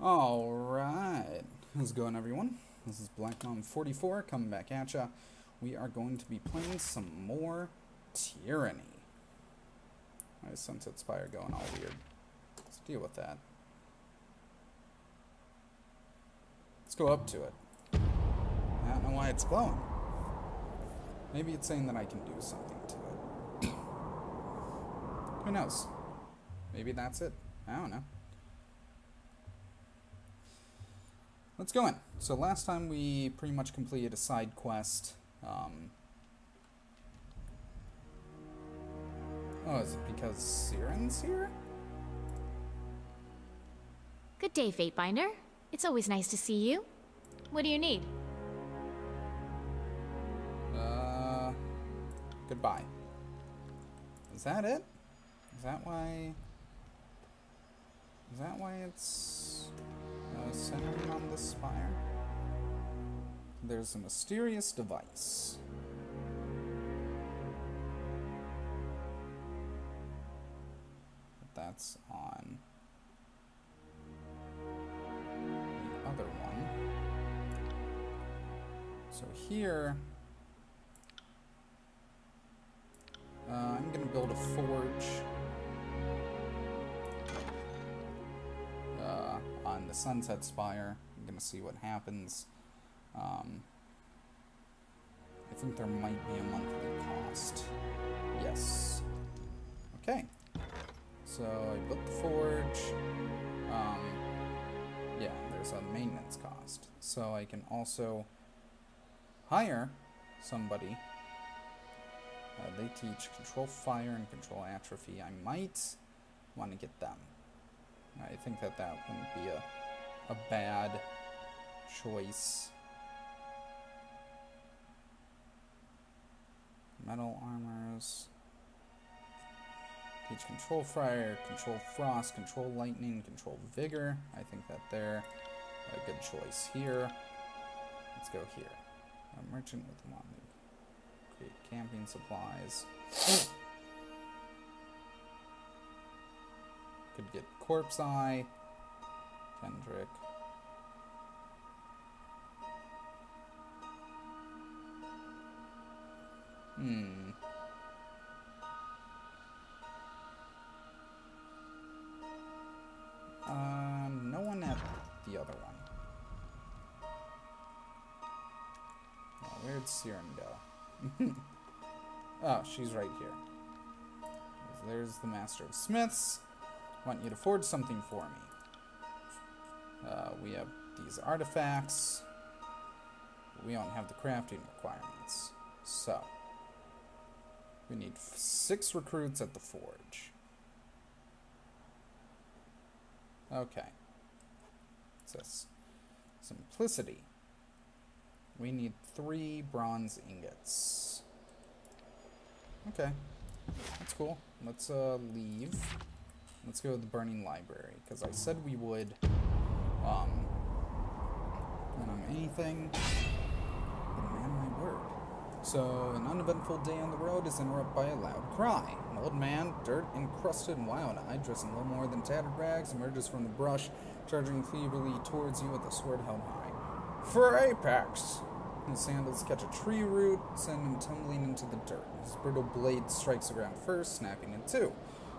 Alright, how's it going, everyone? This is Black_Mamba44 coming back at ya. We are going to be playing some more Tyranny. Why is Sunset Spire going all weird? Let's deal with that. Let's go up to it. I don't know why it's glowing. Maybe it's saying that I can do something to it. Who knows? Maybe that's it. I don't know. Let's go in. So last time we pretty much completed a side quest. Oh, is it because Sirin's here? Good day, Fatebinder. It's always nice to see you. What do you need? Goodbye. Is that it? Is that why... Is that why it's... centering on this spire? There's a mysterious device. But that's on the other one. So here, I'm gonna build a forge. On the Sunset Spire. I'm gonna see what happens. I think there might be a monthly cost. Yes. Okay. So I built the forge. Yeah, there's a maintenance cost. So I can also hire somebody. They teach control fire and control atrophy. I might want to get them. I think that that wouldn't be a bad choice. Metal armors. Teach control fire, control frost, control lightning, control vigor. I think that they're a good choice here. Let's go here. A merchant with a motley. Create camping supplies. Could get Corpse Eye, Kendrick. No one at the other one. Oh, where'd Sirin go? Oh, she's right here. There's the Master of Smiths. Want you to forge something for me. We have these artifacts. We don't have the crafting requirements. So, we need 6 recruits at the forge. Okay. What's this? Simplicity. We need 3 bronze ingots. Okay. That's cool. Let's leave. Let's go to the Burning Library, because I said we would. But man, my word. So, an uneventful day on the road is interrupted by a loud cry. An old man, dirt-encrusted and wild-eyed, dressed in little more than tattered rags, emerges from the brush, charging feebly towards you with a sword held high. For Apex! His sandals catch a tree root, send him tumbling into the dirt. His brittle blade strikes the ground first, snapping in two.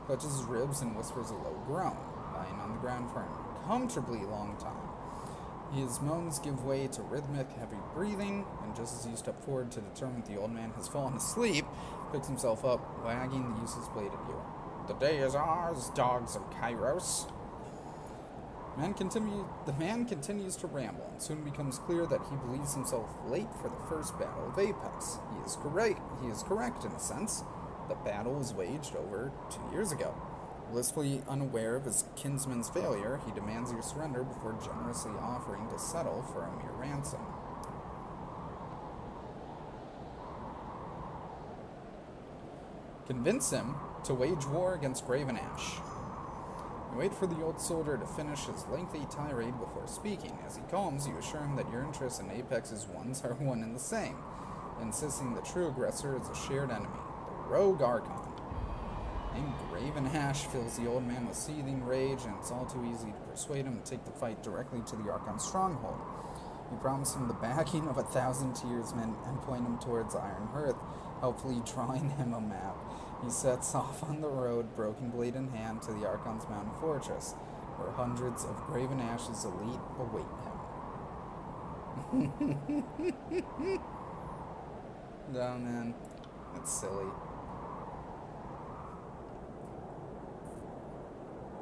Clutches his ribs and whispers a low groan, lying on the ground for an uncomfortably long time. His moans give way to rhythmic, heavy breathing, and just as you step forward to determine the old man has fallen asleep, picks himself up, wagging the useless blade at you. The day is ours, dogs of Kairos. The man continues to ramble, and soon becomes clear that he believes himself late for the first battle of Apex. He is correct in a sense. The battle was waged over 2 years ago. Blissfully unaware of his kinsman's failure, he demands your surrender before generously offering to settle for a mere ransom. Convince him to wage war against Graven Ashe. You wait for the old soldier to finish his lengthy tirade before speaking. As he calms, you assure him that your interests and Apex's ones are one and the same, insisting the true aggressor is a shared enemy. Rogue Archon. And Graven Ashe fills the old man with seething rage, and it's all too easy to persuade him to take the fight directly to the Archon stronghold. You promise him the backing of 1,000 tiersmen and point him towards Iron Hearth, helpfully drawing him a map. He sets off on the road, broken blade in hand, to the Archon's mountain fortress, where hundreds of Graven Ashe's elite await him. Oh man, that's silly.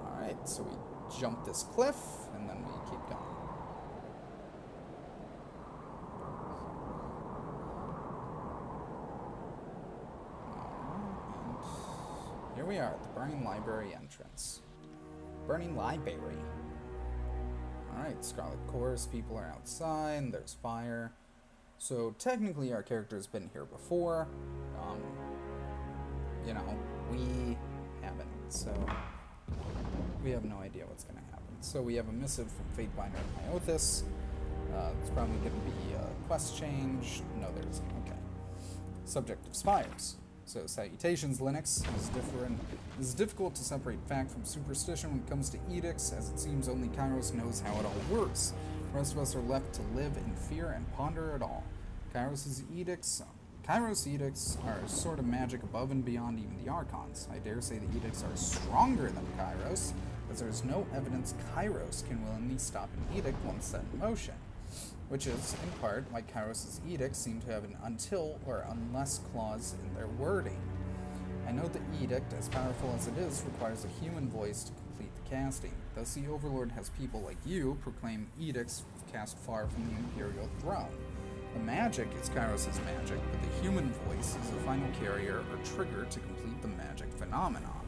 Alright, so we jump this cliff, and then we keep going. Here we are at the Burning Library entrance. Burning Library. Alright, Scarlet Chorus, people are outside, and there's fire. So technically our character's been here before. You know, we haven't, so we have no idea what's going to happen. So we have a missive from Fatebinder and Myothis. It's probably going to be a quest change. No, there isn't. Okay. Subject of Spires. So, salutations, Lennox. It is difficult to separate fact from superstition when it comes to edicts, as it seems only Kairos knows how it all works. The rest of us are left to live in fear and ponder it all. Kairos edicts are a sort of magic above and beyond even the Archons. I dare say the edicts are stronger than Kairos, as there is no evidence Kairos can willingly stop an edict once set in motion. Which is, in part, why Kairos' edicts seem to have an until or unless clause in their wording. I know the edict, as powerful as it is, requires a human voice to complete the casting. Thus the Overlord has people like you proclaim edicts cast far from the Imperial throne. The magic is Kairos' magic, but the human voice is the final carrier or trigger to complete the magic phenomenon.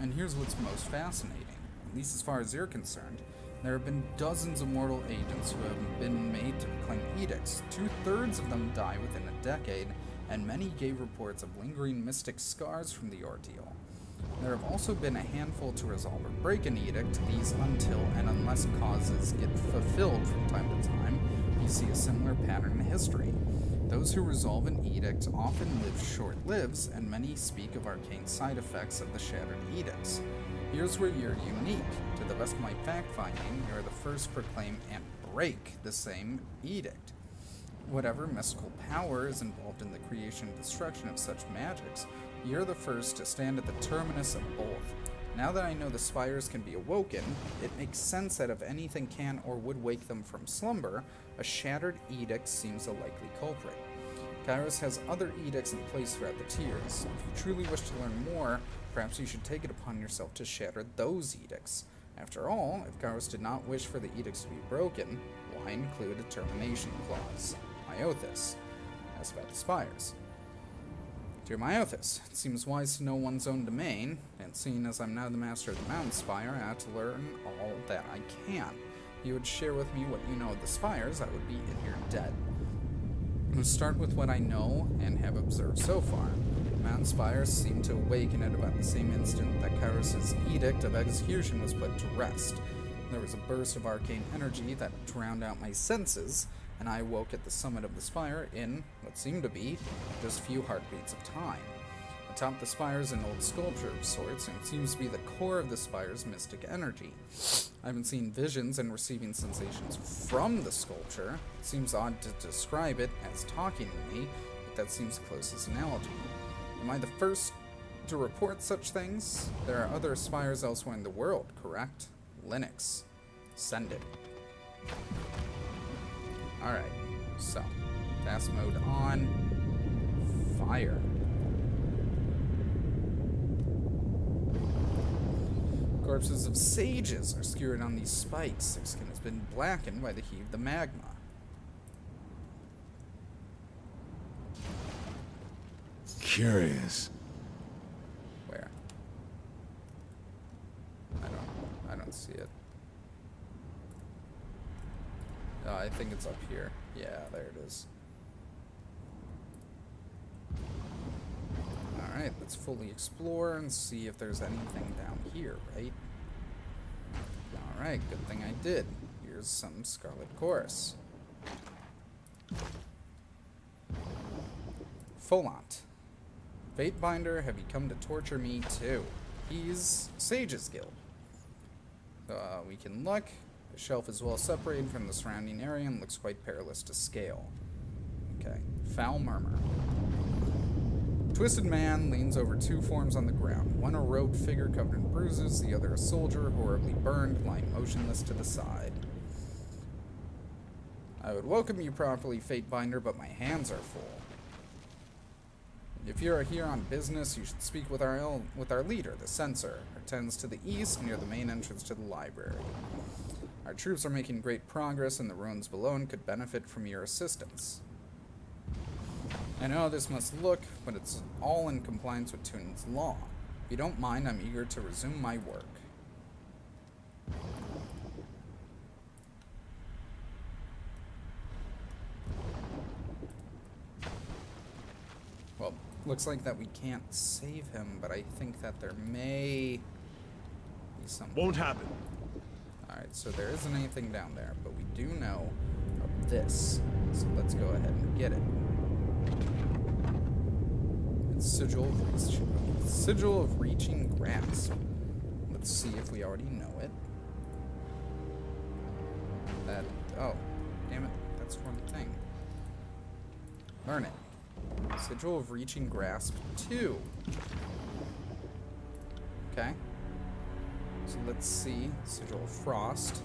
And here's what's most fascinating, at least as far as you're concerned. There have been dozens of mortal agents who have been made to proclaim edicts. 2/3 of them die within a decade, and many gave reports of lingering mystic scars from the ordeal. There have also been a handful to resolve or break an edict. These until and unless causes get fulfilled from time to time. You see a similar pattern in history. Those who resolve an edict often live short lives, and many speak of arcane side effects of the shattered edicts. Here's where you're unique. To the best of my fact-finding, you're the first to proclaim and break the same edict. Whatever mystical power is involved in the creation and destruction of such magics, you're the first to stand at the terminus of both. Now that I know the spires can be awoken, it makes sense that if anything can or would wake them from slumber, a shattered edict seems a likely culprit. Kairos has other edicts in place throughout the tiers. If you truly wish to learn more, perhaps you should take it upon yourself to shatter those edicts. After all, if Kairos did not wish for the edicts to be broken, why include a termination clause? Myothis. As about the spires. Dear Myothis, it seems wise to know one's own domain, and seeing as I'm now the master of the mountain spire, I have to learn all that I can. If you would share with me what you know of the spires, I would be in your debt. I'm going to start with what I know and have observed so far. Mountain spires seem to awaken at about the same instant that Kairos' edict of execution was put to rest. There was a burst of arcane energy that drowned out my senses, and I awoke at the summit of the spire in, what seemed to be, just a few heartbeats of time. Atop the spire is an old sculpture of sorts, and it seems to be the core of the spire's mystic energy. I've been seeing visions and receiving sensations from the sculpture. It seems odd to describe it as talking to me, but that seems the closest analogy. Am I the first to report such things? There are other spires elsewhere in the world, correct? Lennox. Send it. Alright, so, fast mode on. Fire. Corpses of sages are skewered on these spikes. Their skin has been blackened by the heat of the magma. Curious. Where? I don't see it. I think it's up here. Yeah, there it is. Alright, let's fully explore and see if there's anything down here, right? Alright, good thing I did. Here's some Scarlet Chorus. Folant. Fatebinder, have you come to torture me too? He's Sage's Guild. We can look. The shelf is well separated from the surrounding area and looks quite perilous to scale. Okay. Foul Murmur. Twisted man leans over two forms on the ground. One a robed figure covered in bruises, the other a soldier horribly burned, lying motionless to the side. I would welcome you properly, Fatebinder, but my hands are full. If you're here on business, you should speak with our leader, the Censor, who tends to the east near the main entrance to the library. Our troops are making great progress in the ruins below and could benefit from your assistance. I know this must look, but it's all in compliance with Tunin's law. If you don't mind, I'm eager to resume my work. Well, looks like that we can't save him, but I think that there may be something. Won't happen. Alright, so there isn't anything down there, but we do know of this. So let's go ahead and get it. Sigil of Reaching Grasp. Let's see if we already know it. That, oh, damn it, that's one thing. Learn it. Sigil of Reaching Grasp 2. Okay. So let's see. Sigil of Frost.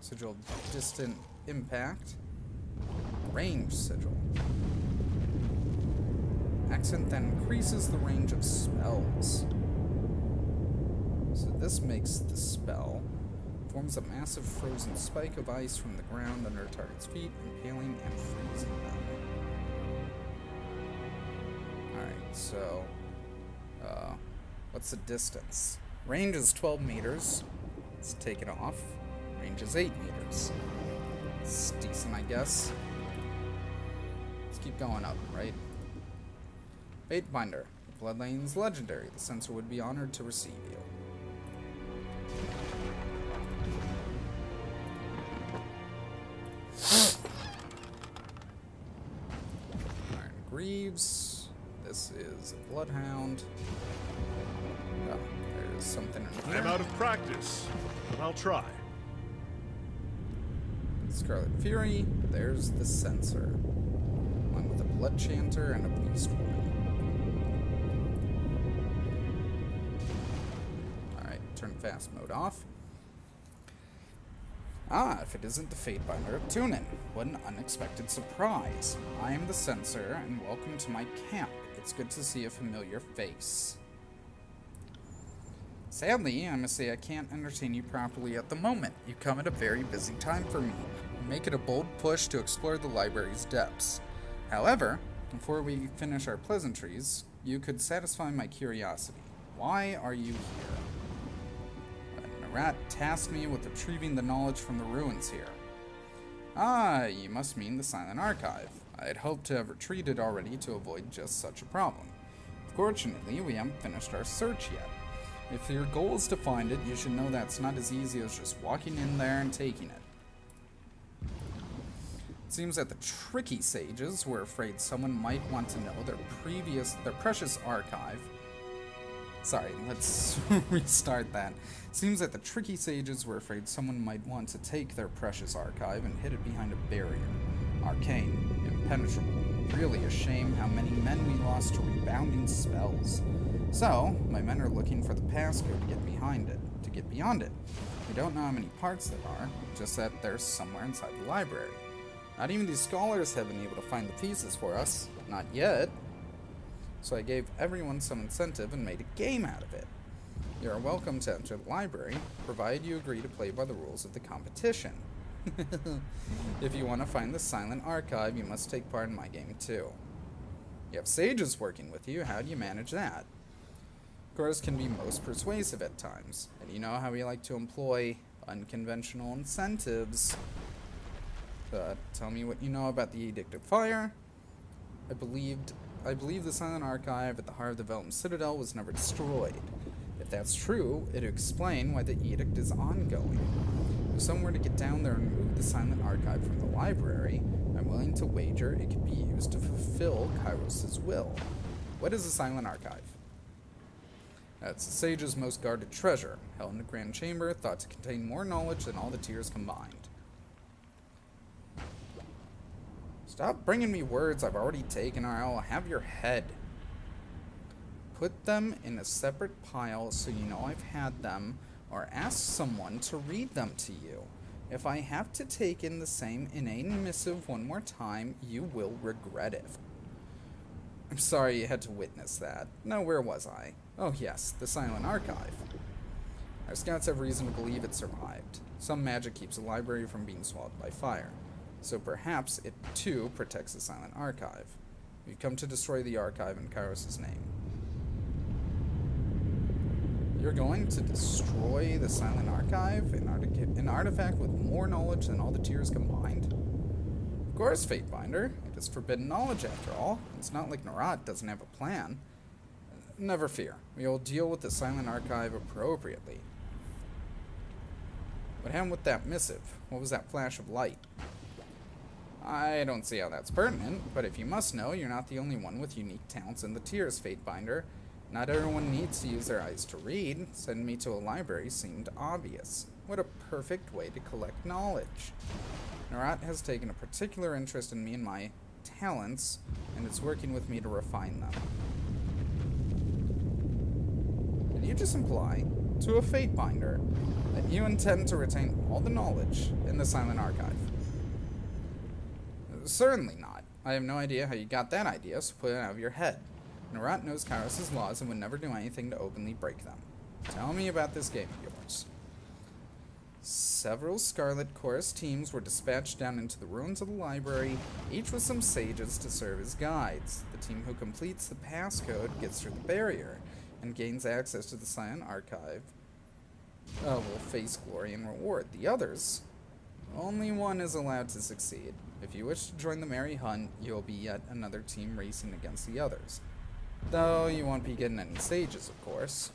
Sigil of Distant Impact. Range Sigil. Accent that increases the range of spells. So this makes the spell. Forms a massive frozen spike of ice from the ground under a target's feet, impaling and freezing them. Alright, so... what's the distance? Range is 12 meters. Let's take it off. Range is 8 meters. It's decent, I guess. Let's keep going up, right? Fatebinder, the Bloodlane's legendary. The Censor would be honored to receive you. Iron Greaves. This is a Bloodhound. Oh, there's something in here. I'm out of practice, but I'll try. Scarlet Fury. There's the Censor. One with a Blood Chanter and a Beast Woman. Turn fast mode off. Ah, if it isn't the Fatebinder of Tunin. What an unexpected surprise. I am the Censor, and welcome to my camp. It's good to see a familiar face. Sadly, I must say I can't entertain you properly at the moment. You come at a very busy time for me. Make it a bold push to explore the library's depths. However, before we finish our pleasantries, you could satisfy my curiosity. Why are you here? Nerat tasked me with retrieving the knowledge from the ruins here. Ah, you must mean the Silent Archive. I had hoped to have retreated already to avoid just such a problem. Fortunately, we haven't finished our search yet. If your goal is to find it, you should know that's not as easy as just walking in there and taking it. It seems that the tricky sages were afraid someone might want to know their precious archive. Sorry, let's restart that. Seems that the tricky sages were afraid someone might want to take their precious archive and hid it behind a barrier. Arcane, impenetrable. Really a shame how many men we lost to rebounding spells. So, my men are looking for the passcode to get beyond it. We don't know how many parts there are, just that they're somewhere inside the library. Not even these scholars have been able to find the pieces for us. Not yet. So I gave everyone some incentive and made a game out of it. You are welcome to enter the library, provided you agree to play by the rules of the competition. If you want to find the Silent Archive, you must take part in my game too. You have sages working with you, how do you manage that? Chorus can be most persuasive at times, and you know how we like to employ unconventional incentives. Tell me what you know about the Edict of Fire. I believe the Silent Archive at the heart of the Vellum Citadel was never destroyed. If that's true, it'd explain why the Edict is ongoing. somewhere to get down there and move the Silent Archive from the library, I'm willing to wager it could be used to fulfill Kairos' will. What is the Silent Archive? That's the Sage's most guarded treasure, held in a grand chamber, thought to contain more knowledge than all the tiers combined. Stop bringing me words I've already taken, or I'll have your head. Put them in a separate pile so you know I've had them, or ask someone to read them to you. If I have to take in the same inane missive one more time, you will regret it. I'm sorry you had to witness that. No, where was I? Oh yes, the Silent Archive. Our scouts have reason to believe it survived. Some magic keeps the library from being swallowed by fire. So perhaps it, too, protects the Silent Archive. We've come to destroy the Archive in Kairos' name. You're going to destroy the Silent Archive? An artifact with more knowledge than all the tiers combined? Of course, Fatebinder. It is forbidden knowledge, after all. It's not like Nerat doesn't have a plan. Never fear. We will deal with the Silent Archive appropriately. What happened with that missive? What was that flash of light? I don't see how that's pertinent, but if you must know, you're not the only one with unique talents in the tiers, Fatebinder. Not everyone needs to use their eyes to read. Sending me to a library seemed obvious. What a perfect way to collect knowledge. Nerat has taken a particular interest in me and my talents, and is working with me to refine them. Did you just imply to a Fatebinder that you intend to retain all the knowledge in the Silent Archive? Certainly not. I have no idea how you got that idea, so put it out of your head. Nerat knows Kairos' laws and would never do anything to openly break them. Tell me about this game of yours. Several Scarlet Chorus teams were dispatched down into the ruins of the library, each with some sages to serve as guides. The team who completes the passcode gets through the barrier and gains access to the Silent Archive. Will face glory and reward. The others... Only one is allowed to succeed. If you wish to join the merry hunt, you'll be yet another team racing against the others. Though you won't be getting any sages, of course.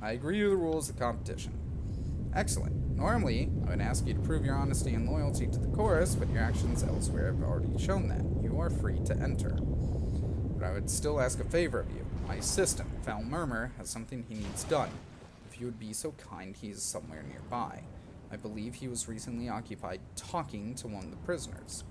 I agree to the rules of competition. Excellent. Normally, I would ask you to prove your honesty and loyalty to the chorus, but your actions elsewhere have already shown that. You are free to enter. But I would still ask a favor of you. My assistant, Foul Murmur, has something he needs done. If you would be so kind, he is somewhere nearby. I believe he was recently occupied talking to one of the prisoners.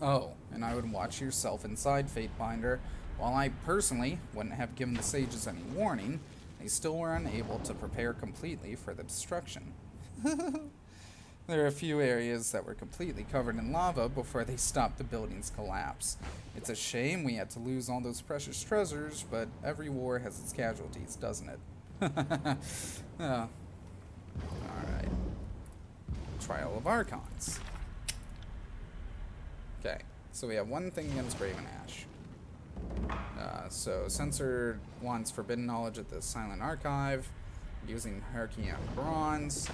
Oh, and I would watch yourself inside, Fatebinder. While I personally wouldn't have given the sages any warning, they still were unable to prepare completely for the destruction. There are a few areas that were completely covered in lava before they stopped the building's collapse. It's a shame we had to lose all those precious treasures, but every war has its casualties, doesn't it? Oh. Alright. Trial of Archons. Okay, so we have one thing against Graven Ashe. So Censor wants forbidden knowledge at the Silent Archive, using Hierarchy on Bronze,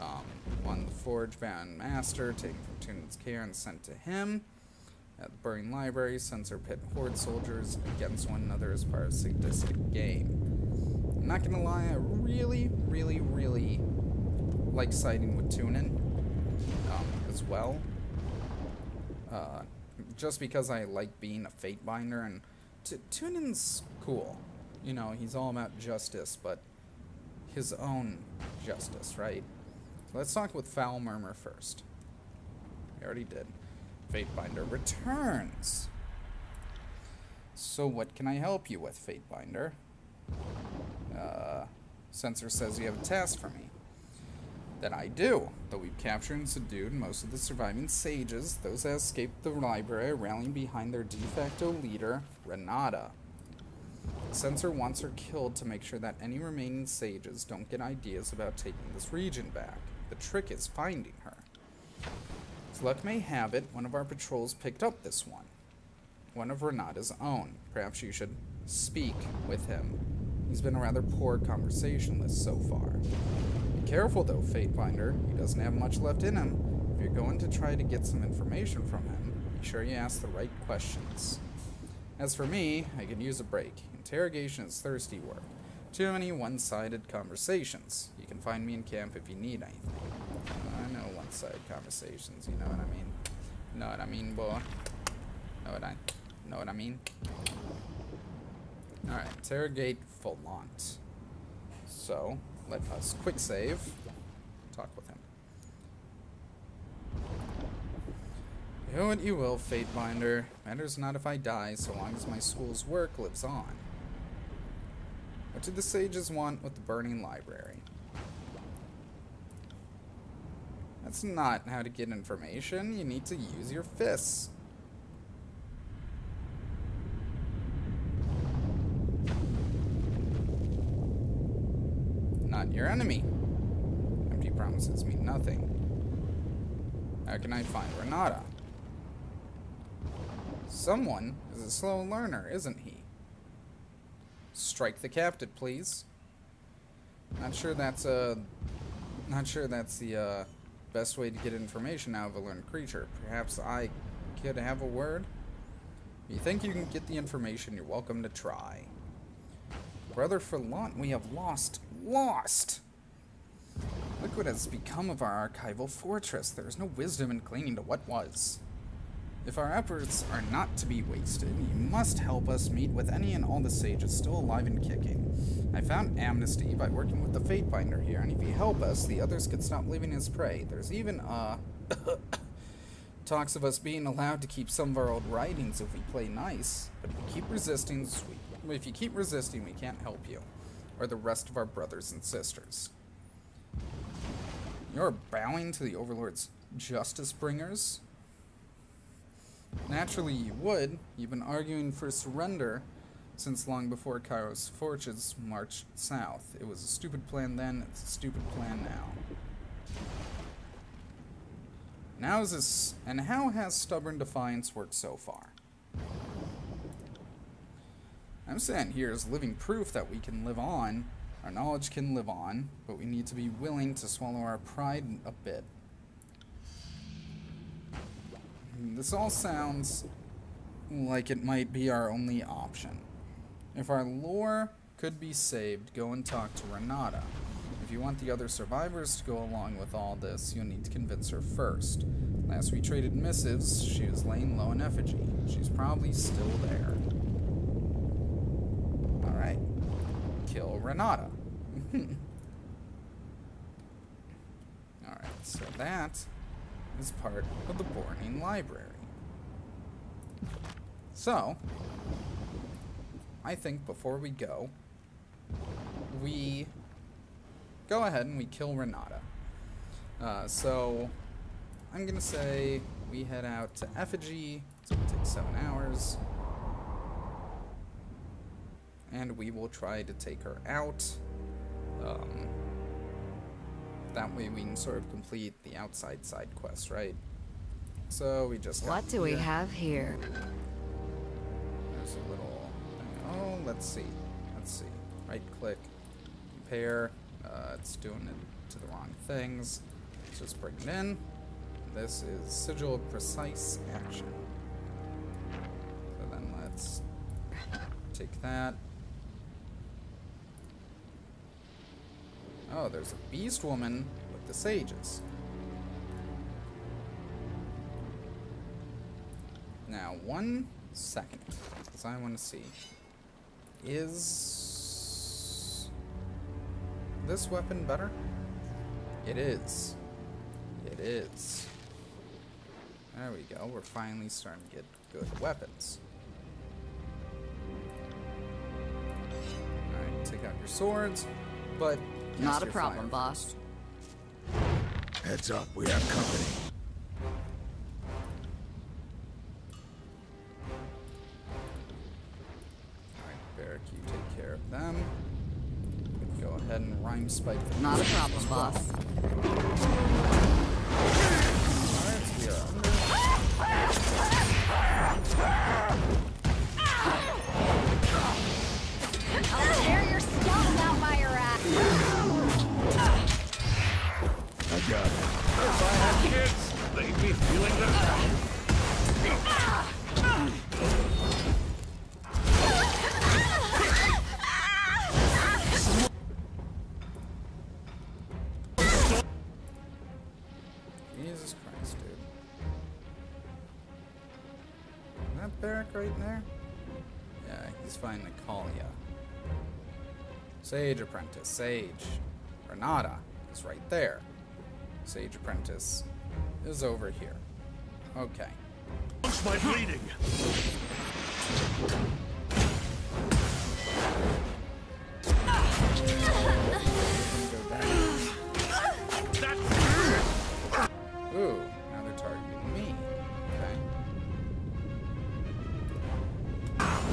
on the Forge-bound Master, taken from Tunin's care and sent to him. At the Burning Library, Censor pit horde soldiers against one another as part of sadistic game. I'm not gonna lie, I really like siding with Tunin as well. Just because I like being a Fatebinder, and Tunin's cool. You know, he's all about justice, but his own justice, right? So let's talk with Foul Murmur first. We already did. Fatebinder returns. So what can I help you with, Fatebinder? Censor says you have a task for me. That I do, though we've captured and subdued most of the surviving sages, those that escaped the library are rallying behind their de facto leader, Renata. The Censor wants her killed to make sure that any remaining sages don't get ideas about taking this region back. The trick is finding her. As luck may have it, one of our patrols picked up this one. One of Renata's own. Perhaps you should speak with him. He's been a rather poor conversationalist so far. Be careful though, Fatebinder. He doesn't have much left in him. If you're going to try to get some information from him, be sure you ask the right questions. As for me, I could use a break. Interrogation is thirsty work. Too many one-sided conversations. You can find me in camp if you need anything. I know one-sided conversations, you know what I mean? Know what I mean, boy? Know what I mean? Alright, interrogate Volant. So, let us quick save. Talk with him. You know what you will, Fatebinder. Matters not if I die, so long as my school's work lives on. What did the sages want with the Burning Library? That's not how to get information. You need to use your fists. Not your enemy. Empty promises mean nothing. How can I find Renata? Someone is a slow learner, isn't he? Strike the captive, please. Not sure that's the best way to get information out of a learned creature. Perhaps I could have a word? If you think you can get the information, you're welcome to try. Brother Ferlant, we have lost! Look what has become of our archival fortress. There is no wisdom in clinging to what was. If our efforts are not to be wasted, you must help us meet with any and all the sages still alive and kicking. I found amnesty by working with the Fatebinder here, and if you help us, the others could stop leaving his prey. There's even, talks of us being allowed to keep some of our old writings if we play nice, but if you keep resisting, we can't help you, or the rest of our brothers and sisters. You're bowing to the Overlord's justice bringers? Naturally you would. You've been arguing for surrender since long before Kairos' forces marched south. It was a stupid plan then, it's a stupid plan now. And how has stubborn defiance worked so far? I'm saying here is living proof that we can live on, our knowledge can live on, but we need to be willing to swallow our pride a bit. This all sounds like it might be our only option. If our lore could be saved, go and talk to Renata. If you want the other survivors to go along with all this, you'll need to convince her first. Last we traded missives, she was laying low in Effigy. She's probably still there. Alright. Kill Renata. Alright, so that is part of the Burning Library. So, I think before we go, we go ahead and we kill Renata. So, I'm gonna say we head out to Effigy, it's gonna take 7 hours, and we will try to take her out. That way we can sort of complete the outside side quest, right? So we just what do we have here? There's a little thing. Oh, let's see. Right click, compare. It's doing it to the wrong things. Let's just bring it in. This is Sigil of Precise Action. So then let's take that. Oh, there's a beast woman with the sages. Now, 1 second, because I want to see. Is this weapon better? It is. It is. There we go. We're finally starting to get good weapons. Alright, take out your swords, but... Not a problem, boss. Heads up, we have company. Alright, Barik, you take care of them. Go ahead and rhyme spike them. Not a problem, boss. Alright, we are under. I'll tear your skulls out by your ass. I got it. If I had kids, they'd be feeling the Barik right there? Yeah, he's finding Acalia. Sage Apprentice, Sage. Renata is right there. Sage Apprentice is over here. Okay. What's my bleeding? Go back. Ooh, now they're targeting me. Okay.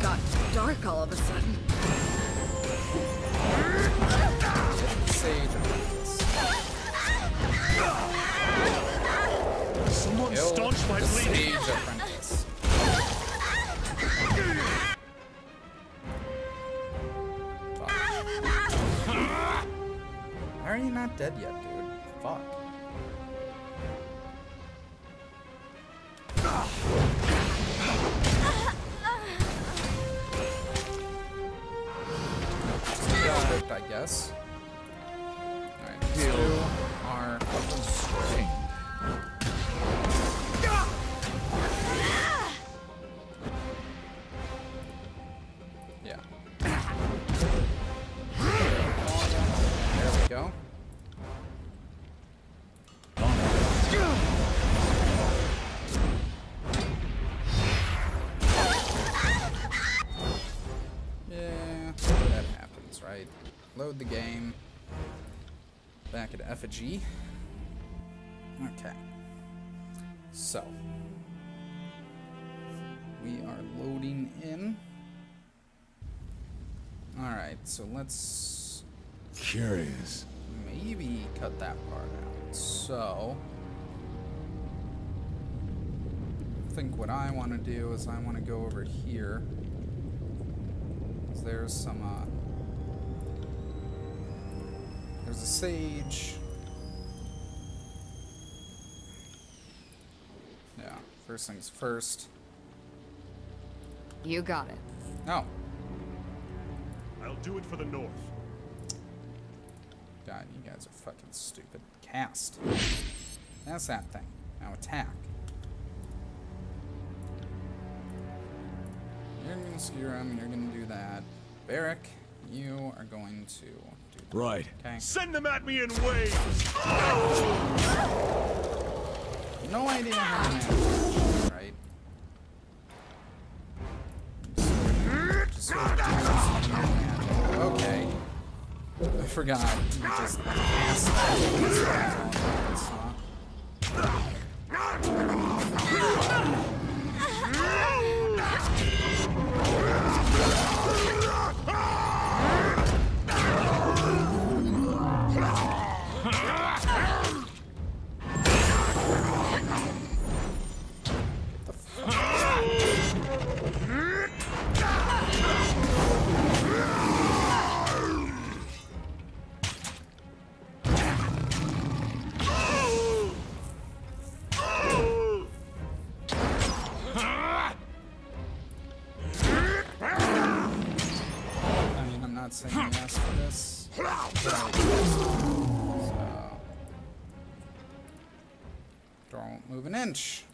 Got dark all of a sudden. Sage Apprentice. Someone staunch my bleeding. Sage Apprentice. Why are you not dead yet, dude? Fuck. Perfect, I guess. Alright, you are string. Yeah. There we go. Load the game. Back at Effigy. Okay. So. We are loading in. Alright, so let's... Curious. Maybe cut that part out. So. I think what I want to do is I want to go over here. There's some, there's a sage. Yeah, first things first. You got it. No. Oh. I'll do it for the north. God, you guys are fucking stupid. Cast. That's that thing. Now attack. You're gonna skewer him, you're gonna do that. Barik, you are going to... Right. Okay. Send them at me in waves. No idea how to manage. Right. Just okay. I forgot. You just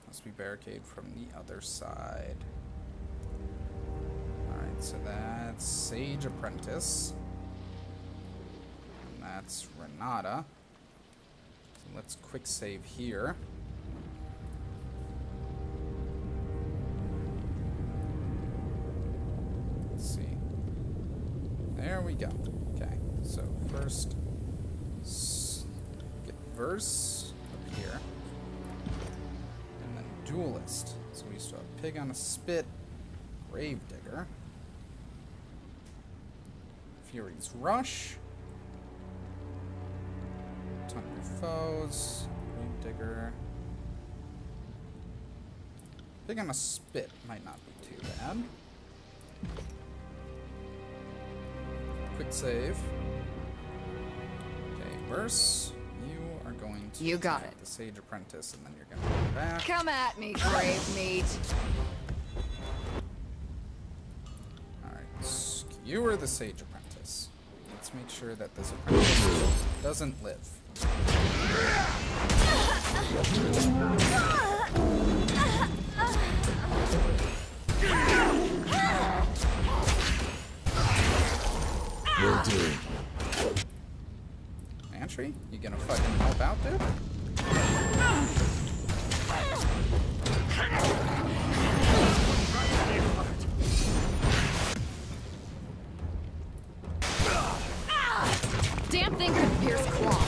must be barricaded from the other side. Alright, so that's Sage Apprentice. And that's Renata. So let's quick save here. Let's see. There we go. Okay, so first get verse up here. Duelist. So we still have Pig on a Spit, Gravedigger, Fury's Rush, Ton of Your Foes, Gravedigger. Pig on a Spit might not be too bad. Quick save. Okay, verse. You got it. The Sage Apprentice, and then you're gonna go back. Come at me, grave meat. Alright, skewer the Sage Apprentice. Let's make sure that this apprentice doesn't live. Will do. Entry? You gonna fucking help out, dude? Damn finger to pierce claw.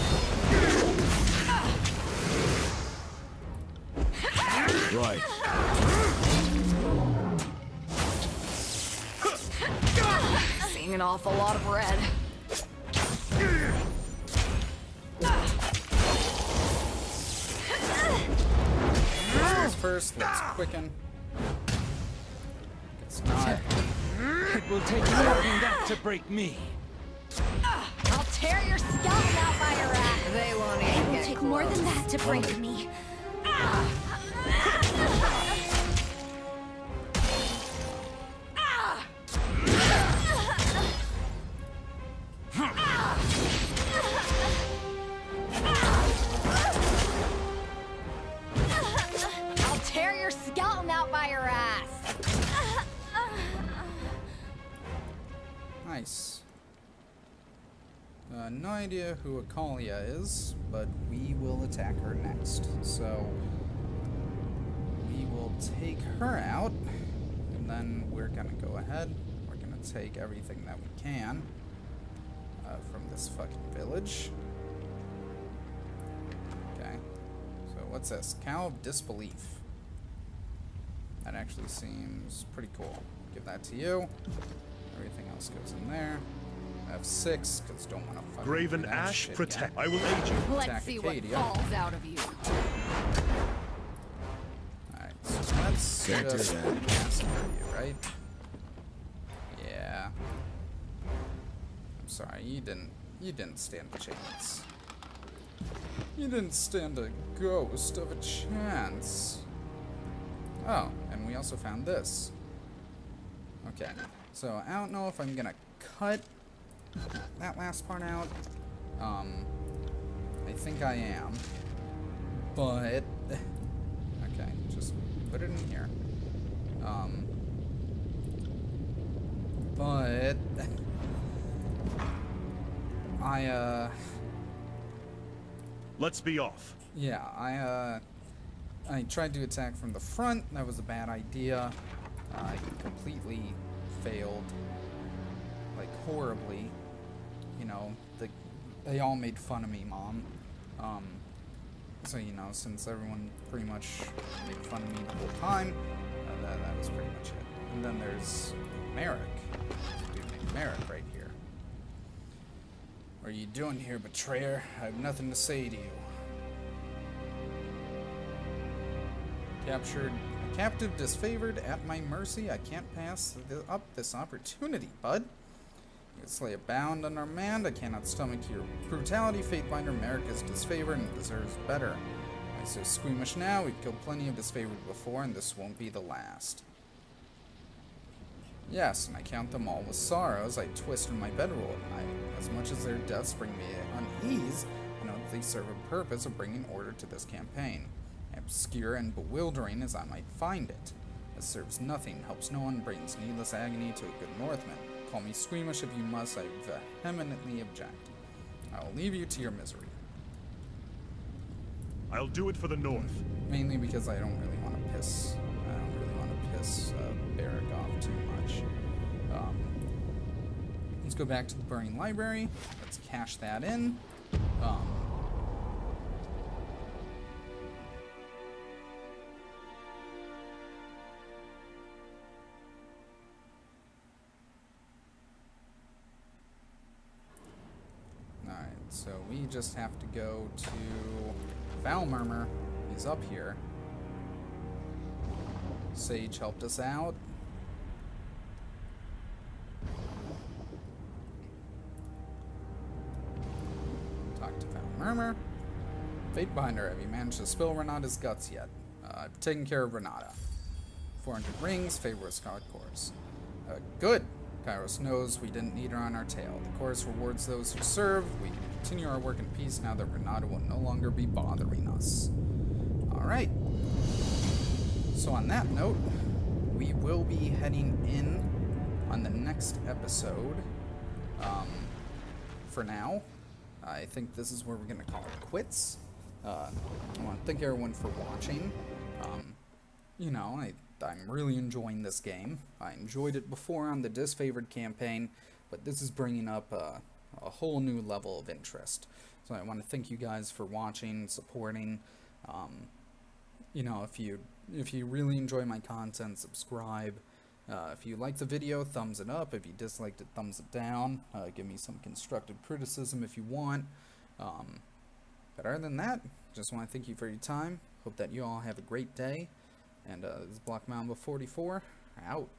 Right. Seeing an awful lot of red. First, let's quicken. It's not. It will take more than that to break me. I'll tear your scalp out by your ass. They won't even get close. It will take more than that to break me. Idea who Acalia is, but we will attack her next. So we will take her out, and then we're gonna go ahead. We're gonna take everything that we can from this fucking village. Okay. So what's this? Cow of Disbelief. That actually seems pretty cool. Give that to you. Everything else goes in there. F6, because don't want to fucking Graven Ashe protect. I will aid you. Let's see what falls out of you. Alright, so let's just cast you, right? Yeah. I'm sorry, you didn't stand a chance. You didn't stand a ghost of a chance. Oh, and we also found this. Okay. So I don't know if I'm gonna cut that last part out. I think I am, but okay, just put it in here. But let's be off. Yeah, I tried to attack from the front. That was a bad idea. I completely failed, like horribly. You know, they all made fun of me, Mom. So, you know, since everyone pretty much made fun of me the whole time, that was pretty much it. And then there's Merrick. Dude named Merrick right here. What are you doing here, betrayer? I have nothing to say to you. Captured a captive disfavored at my mercy. I can't pass up this opportunity, bud. Slay a bound on our man. I cannot stomach your brutality. Fatebinder Merrick is disfavored and deserves better. Why so squeamish now? We've killed plenty of disfavored before, and this won't be the last. Yes, and I count them all with sorrows. I twist in my bedroll at night. As much as their deaths bring me unease, I know that they serve a purpose of bringing order to this campaign. Obscure and bewildering as I might find it. It serves nothing, helps no one, brings needless agony to a good Northman. Call me squeamish if you must, I vehemently object. I will leave you to your misery. I'll do it for the North. Mainly because I don't really want to piss Barik off too much. Let's go back to the Burning Library. Let's cash that in. So we just have to go to Foul Murmur. He's up here. Sage helped us out. Talk to Foul Murmur. Fatebinder, have you managed to spill Renata's guts yet? I've taken care of Renata. 400 rings, favor of Scarlet Chorus. Good! Kairos knows we didn't need her on our tail. The Chorus rewards those who serve. We can continue our work in peace now that Renata will no longer be bothering us. Alright. So on that note, we will be heading in on the next episode. For now, I think this is where we're going to call it quits. I want to thank everyone for watching. You know, I'm really enjoying this game. I enjoyed it before on the Disfavored campaign, but this is bringing up a whole new level of interest. So I want to thank you guys for watching, supporting. You know, if you really enjoy my content, subscribe. If you like the video, thumbs it up. If you disliked it, thumbs it down. Give me some constructive criticism if you want. But other than that, just want to thank you for your time. Hope that you all have a great day. And this is Black_Mamba44, out.